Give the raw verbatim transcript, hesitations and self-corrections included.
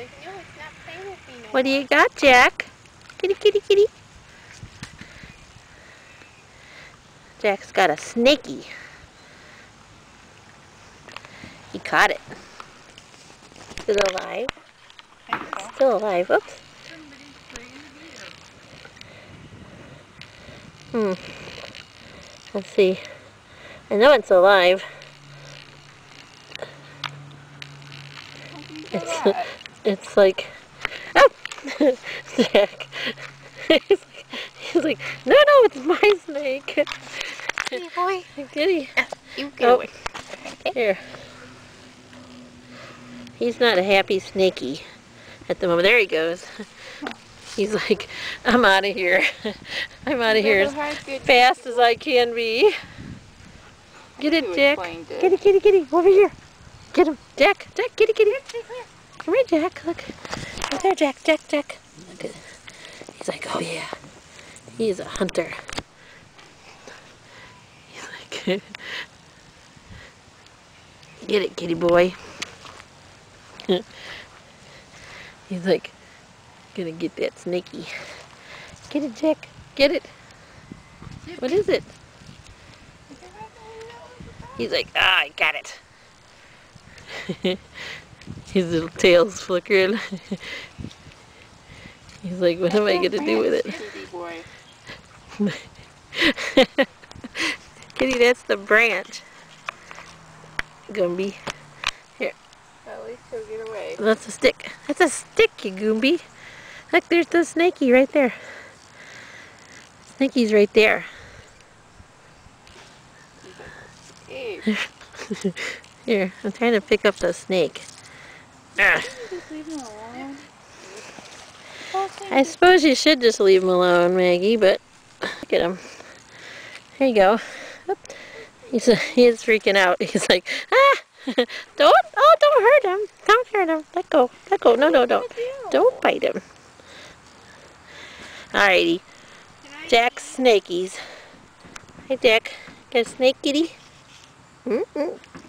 like, no, it's not playing with me no more. What do you got, Jack? Kitty, kitty, kitty. Jack's got a snakey. He caught it. Is it alive? It's still alive. Oops. Hmm. Let's see. I know it's alive. It's, it's like, oh, Jack. he's, like, he's like, no, no, it's my snake. Kitty boy. Kitty. You get away. Here. He's not a happy snakey at the moment. There he goes. He's like, I'm out of here. I'm out of here as fast as I can be. Get it, Jack. Kitty, kitty, kitty. Over here. Get him. Jack, Jack, kitty, kitty. Come here, Jack. Look. Right there, Jack, Jack, Jack. Look. He's like, oh yeah. He's a hunter. He's like, get it, kitty boy. He's like, gonna get that snakey. Get it, Jack. Get it. What is it? He's like, ah, oh, I got it. His little tail's flickering. He's like, what am I going to do with it? Kitty, that's the branch. Goomby. Here. At least he'll get away. That's a stick. That's a stick, you Goomby. Look, there's the snakey right there. Snakey's right there. Here, I'm trying to pick up the snake. Ah. I suppose you should just leave him alone, Maggie, but look at him. Here you go. He's, he's freaking out. He's like, ah! Don't, oh, don't hurt him. Don't hurt him. Let go. Let go. No, no, don't. Don't bite him. Alrighty. Jack's snakeys. Hey, Jack. Got a snake, kitty? Mm-mm.